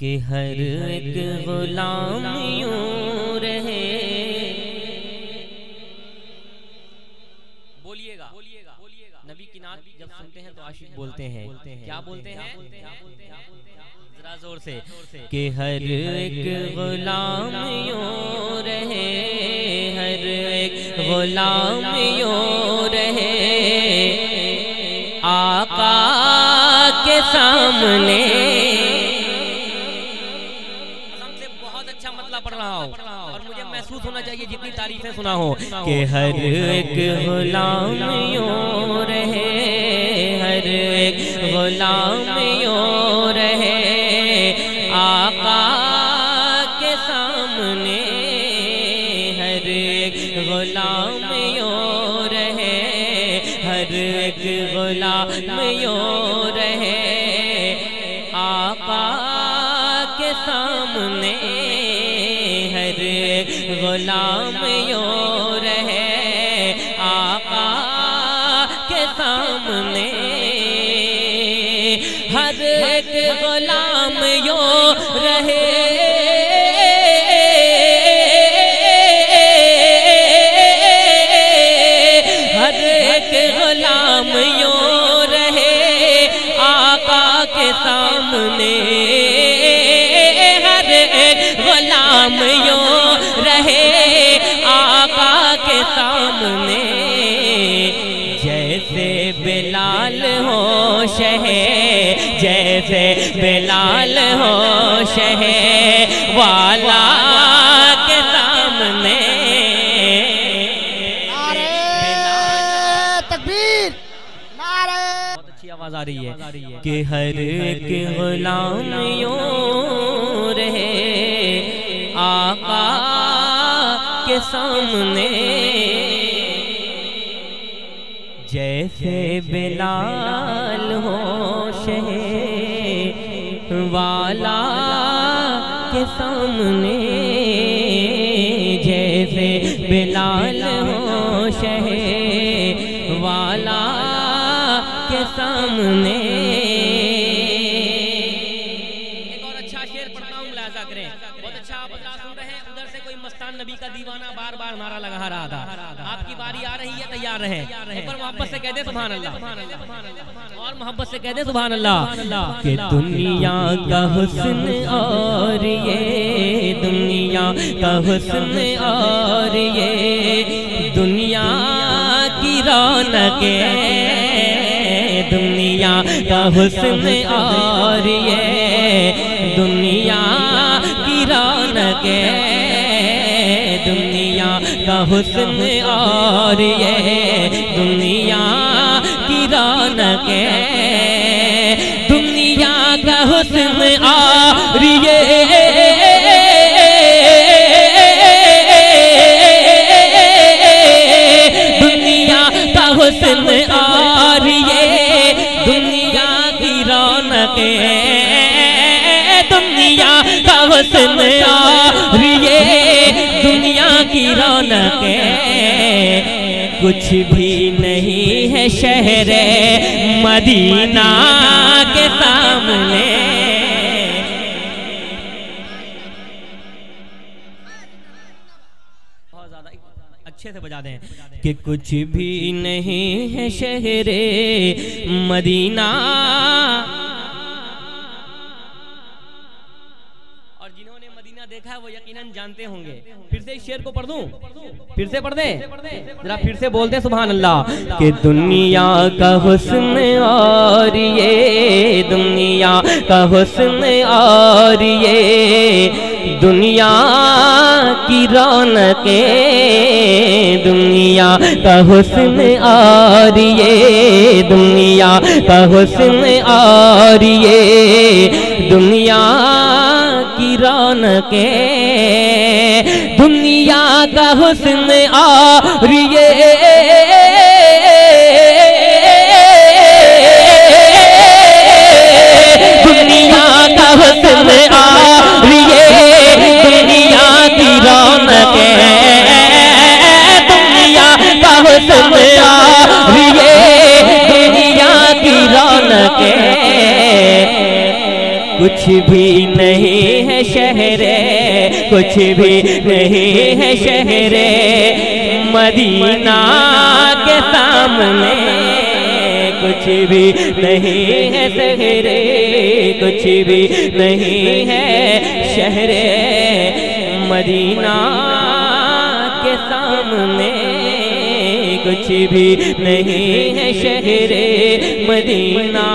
कि हर एक गुलाम यूं रहे। बोलिएगा बोलिएगा बोलिएगा। नबी की नात जब सुनते हैं तो आशिक बोलते हैं, क्या बोलते हैं? जरा जोर से। कि हर एक गुलाम यूं रहे, हर एक गुलाम यूं रहे आका के सामने। और मुझे महसूस होना चाहिए जितनी तारीफें सुना हो कि हर एक गुलाम यूं रहे, हर एक गुलाम यूं रहे आका के सामने, हर एक गुलाम यूं रहे, हर एक गुलाम यूं रहे आका के सामने, हर एक गुलाम यूं रहे आका के सामने, हर एक गुलाम यूं रहे, हर एक गुलाम यूं रहे आका के सामने, हर एक गुलाम यूं रहे आका के सामने। जैसे बिलाल होश है, जैसे बिलाल होश है वाला के सामने। तकबीर, नारे। बहुत अच्छी आवाज आ रही है। कि हर एक गुलाम यूं रहे आका के सामने, जैसे बिलाल होश है वाला के सामने, जैसे बिलाल होश है वाला के सामने। नबी का दीवाना बार बार नारा लगा रहा था, आपकी बारी आ रही है, तैयार रहें। एक बार मोहब्बत से कह दे सुभान अल्लाह, और मोहब्बत से कह दे सुभान अल्लाह। कि दुनिया का हुस्न और ये, दुनिया का हुस्न और ये दुनिया की रौनकें, दुनिया का हुस्न और ये दुनिया की रौनकें, दुनिया का हुस्न और ये दुनिया की रौनकें, दुनिया का हुस्न और ये दुनिया का हुस्न और ये दुनिया की रौनकें, दुनिया का हुस्न और ये दुनिया की रौनकें। कुछ भी नहीं है शहर मदीना के सामने, बहुत ज्यादा अच्छे से बजा दें। कि कुछ भी नहीं है शहर मदीना, देखा है वो यकीनन जानते होंगे। फिर से इस शेर को पढ़ दूं, फिर से पढ़ दें, जरा फिर से बोल दें सुभान अल्लाह। कि दुनिया का हुस्न और ये, दुनिया का हुस्न और ये दुनिया की रौनकें, दुनिया का हुस्न और ये दुनिया का हुस्न और ये दुनिया की रौनकें, दुनिया का हुस्न और ये दुनिया का हुस्न और ये दुनिया की रौनकें, दुनिया का हुस्न और ये दुनिया की रौनकें। कुछ भी नहीं है शहरे, कुछ भी नहीं है शहरे मदीना के सामने, कुछ भी नहीं है शहरे, कुछ भी नहीं है शहरे मदीना के सामने, कुछ भी नहीं है शहरे मदीना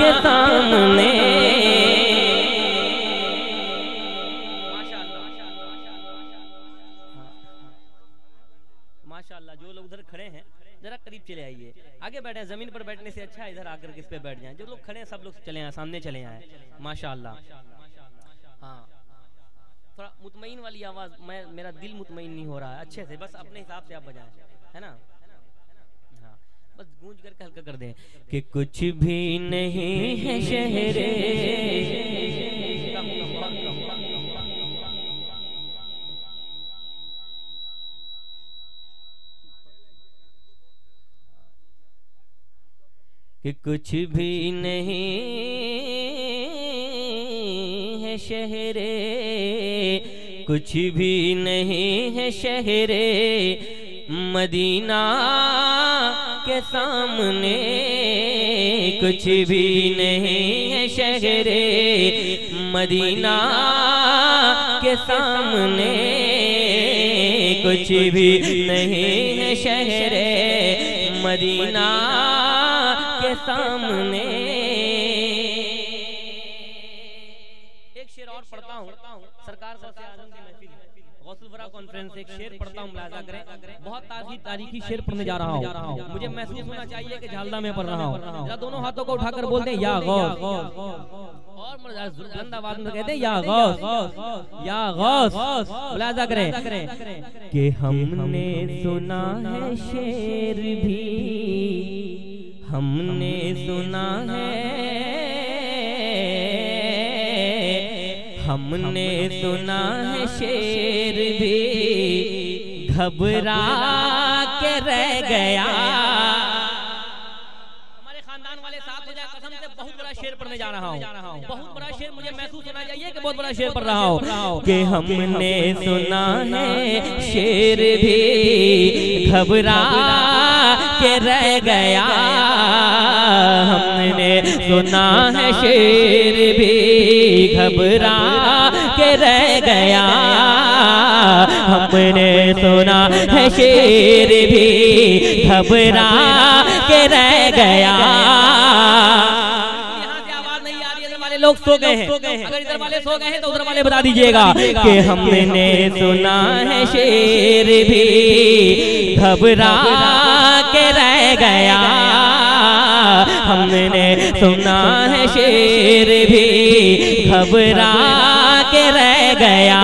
के सामने। माशाल्लाह, जो लोग उधर खड़े हैं जरा करीब चले आइए, आगे बैठे, जमीन पर बैठने से अच्छा इधर आकर किस पे बैठ जाएं। जो लोग खड़े हैं सब लोग चले आए, सामने चले आए। माशाल्लाह, हाँ थोड़ा मुतमईन वाली आवाज, मैं मेरा दिल मुतमईन नहीं हो रहा है अच्छे से, बस अपने हिसाब से आप बजाएं, है ना, हाँ बस गूंज करके हल्का कर दें कि कुछ भी नहीं है शहरे, कि कुछ भी नहीं है शहरे, कुछ भी नहीं है शहरे मदीना के सामने, कुछ भी नहीं है शहरे मदीना के सामने, कुछ भी नहीं है शहरे मदीना के सामने। एक शेर और पढ़ता हूँ, सरकार कॉन्फ्रेंस एक शेर पढ़ता हूं, मुलाजा करें। बहुत तारीखी शेर पढ़ने जा रहा हूं, मुझे महसूस होना चाहिए कि झालदा में पढ़ रहा हूं। दोनों हाथों को उठाकर बोलते हैं या गौस, और बुलंद आवाज में कहते हैं या गौस, या गौस। मुलाजा करें कि हमने सुना है शेर भी, हमने सुना है, हमने सुना है शेर भी, घबरा के रह गया। हमारे खानदान वाले साथ हो जाए, कसम से बहुत बड़ा शेर पढ़ने जा रहा हूँ, बहुत बड़ा शेर, मुझे महसूस होना चाहिए कि बहुत बड़ा शेर पढ़ रहा हूँ। कि हमने सुना है शेर भी, घबरा के रह गया, हमने सुना है शेर भी, घबरा के रह गया, हमने सुना है शेर भी, घबरा के रह गया। यहाँ से आवाज नहीं आ रही, इधर वाले लोग सो गए हैं, अगर इधर वाले सो गए हैं तो उधर वाले बता दीजिएगा कि हमने सुना है शेर भी, घबरा के रह गया, हमने सुना है शेर भी, घबरा के रह गया,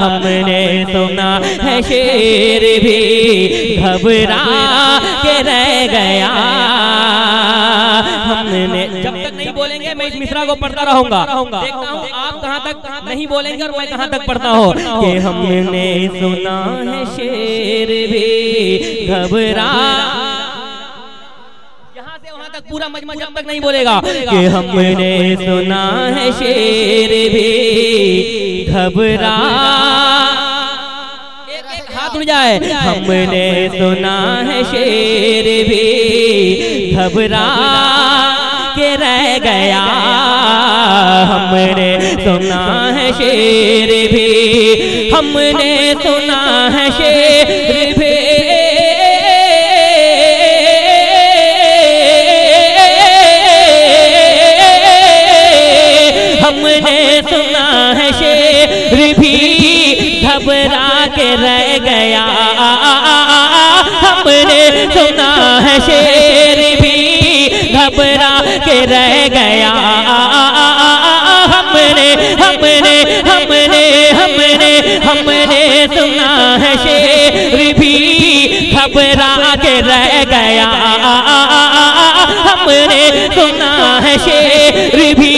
हमने सुना है शेर भी, घबरा के रह गया। हमने जब तक नहीं बोलेंगे मैं इस मिसरा को पढ़ता रहूंगा, देखता हूँ आप कहाँ तक नहीं बोलेंगे और मैं कहाँ तक पढ़ता हूँ। कि हमने सुना है शेर भी, घबरा, पूरा मजमा जब तक नहीं बोलेगा कि हमने सुना है शेर भी, घबरा, एक एक हाथ उड़ जाए, हमने सुना है शेर भी, घबरा के रह गया, हमने सुना है शेर भी, हमने सुना है शेर भी, हमने सुना है शेर भी, घबरा के रह गया, हमने सुना है शेर भी, घबरा के रह गया, हमने हमने हमने हमने हमने सुना है शेर भी, घबरा के रह गया, हमने सुना है शेर भी,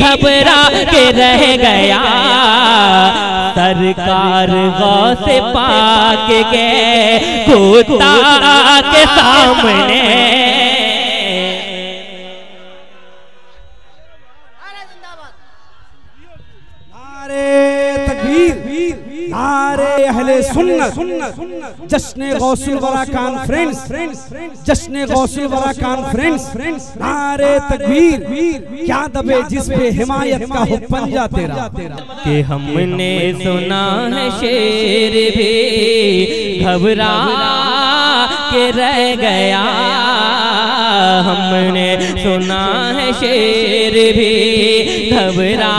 घबरा के रह गया। सरकार गौस पाक के खुदा के सामने, तकरीर नारे अहले सुन्नत जश्न गौसुल वरा कॉन्फ्रेंस जश्न गौसुल वरा कॉन्फ्रेंस नारे तकबीर क्या दबे जिस पे हिमायत का हो पंजा तेरा कि हमने सुना है शेर भी घबरा के रह गया हमने सुना है शेर भी घबरा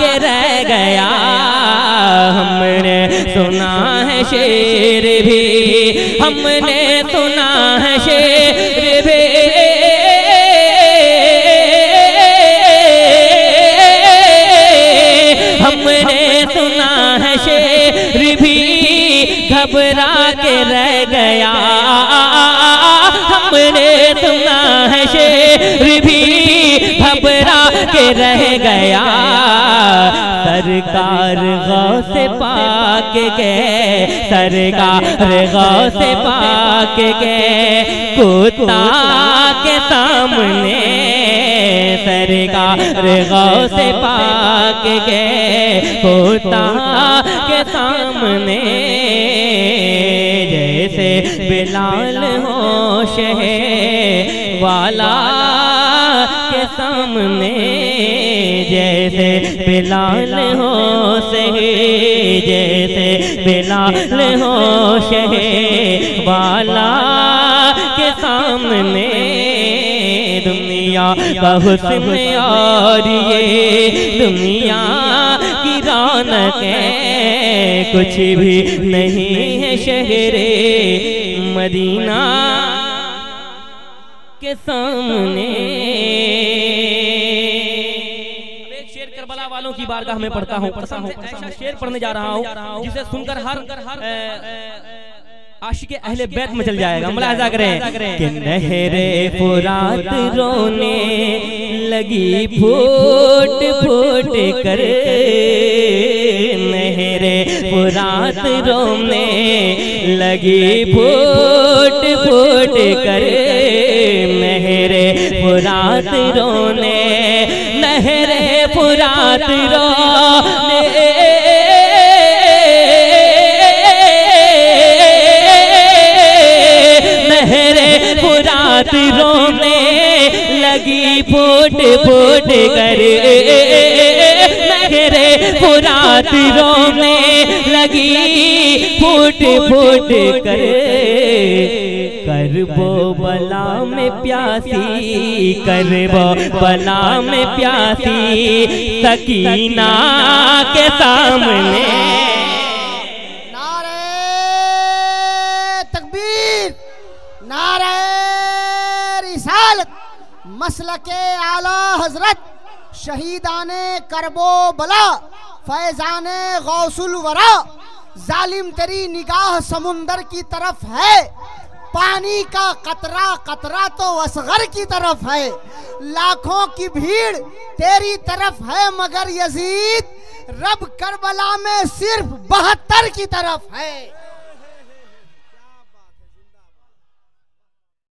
के रह गया हमने सुना है शेर भी हमने सुना है शेर भी हमने सुना है शेर भी घबरा के रह गया हमने सुना है शेर भी घबरा के रह गया सरकार गौस पाक के सरकार गौस पाक के कुत्ता के सामने सरकार गौस पाक के कुत्ता के सामने जैसे बिलाल होश है वाला के सामने जैसे बिलाल होश है जैसे बिलाल होश है वाला के सामने दुनिया का हुस्न और ये दुनिया की रौनकें कुछ भी नहीं है शहरे मदीना के सामने। एक शेर करबला वालों की बारगाह में पढ़ता हूँ ऐसा शेर पढ़ने जा रहा हूँ जिसे सुनकर हर आशिक अहले बैत में चल जाएगा। मुलाहिजा करें कि नहरे फुरात रोने लगी फूट फूट कर नहरे फुरात रोने लगी फूट फूट कर नहरे फुरात रोने नहरे फुरात रोने नहरे फुरात रोने लगी फूट फूट कर नहरे फुरात रोने लगी फूट फूट कर करबो बला में प्यासी करबो बला में प्यासी सकीना के सामने नारे तकबीर नारे रिसालत मसलके आला हजरत शहीदाने करबो बला फैजाने गौसुल वरा जालिम तेरी निगाह समुंदर की तरफ है पानी का कतरा कतरा तो असगर की तरफ है लाखों की भीड़ तेरी तरफ है मगर यजीद रब करबला में सिर्फ 72 की तरफ है।